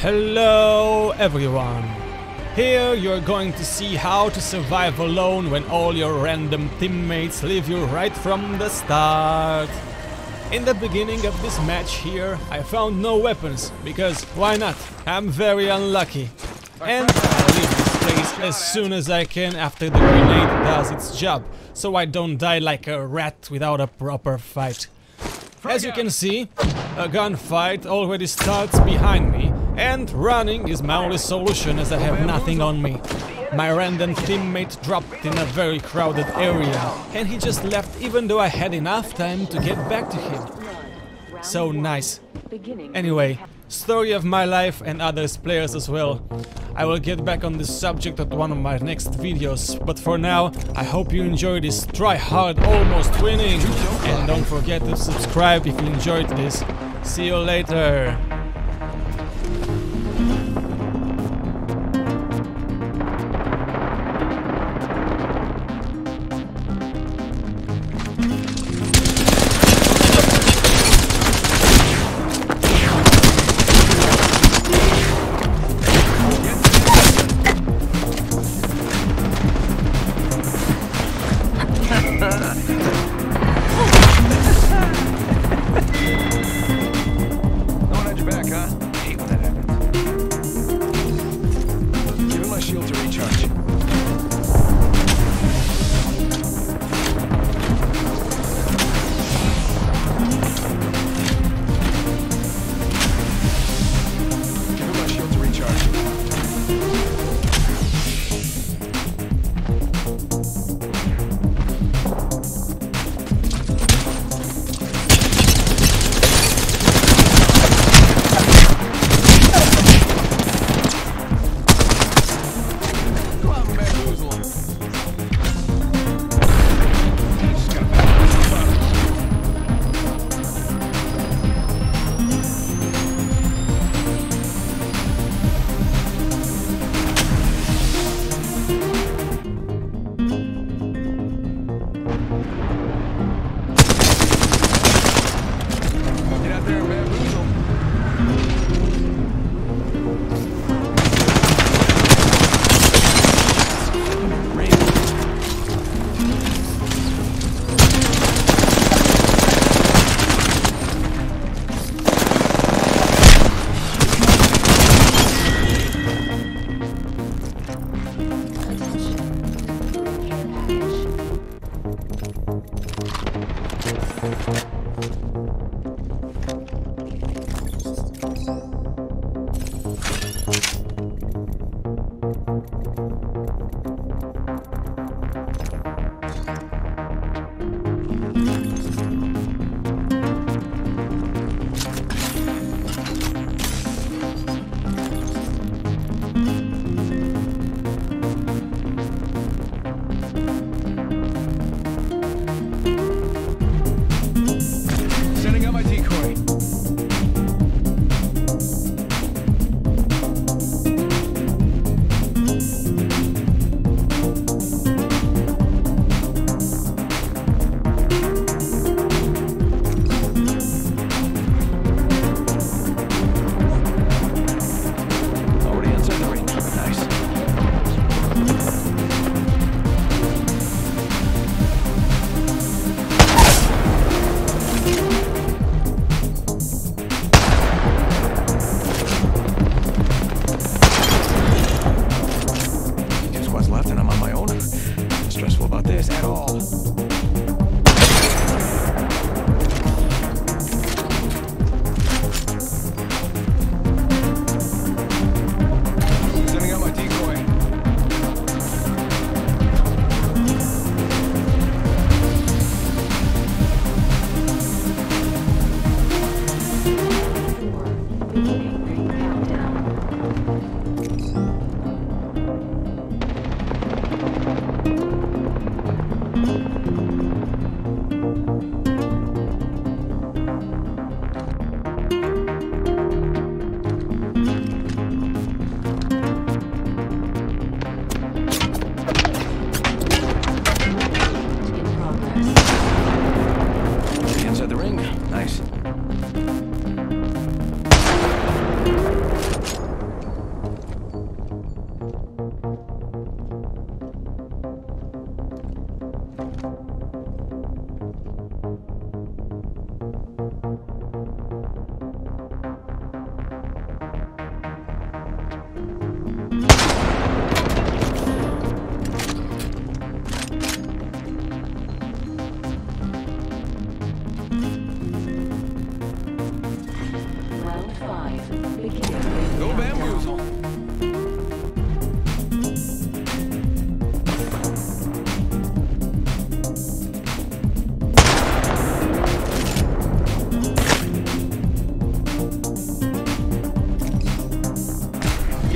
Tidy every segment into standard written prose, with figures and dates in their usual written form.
Hello everyone! Here you're going to see how to survive alone when all your random teammates leave you right from the start. In the beginning of this match here I found no weapons, because why not? I'm very unlucky. And I leave this place as soon as I can after the grenade does its job, so I don't die like a rat without a proper fight. As you can see, a gunfight already starts behind me, and running is my only solution as I have nothing on me. My random teammate dropped in a very crowded area, and he just left even though I had enough time to get back to him. So nice. Anyway, story of my life and others players as well. I will get back on this subject at one of my next videos, but for now, I hope you enjoyed this try hard almost winning, and don't forget to subscribe if you enjoyed this. See you later!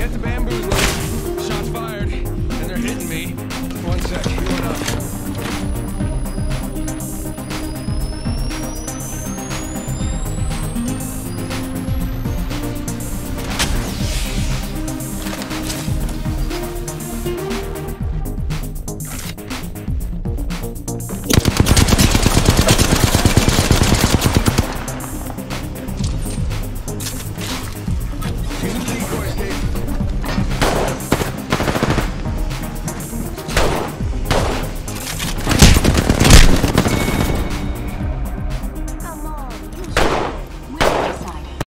Get the bamboo.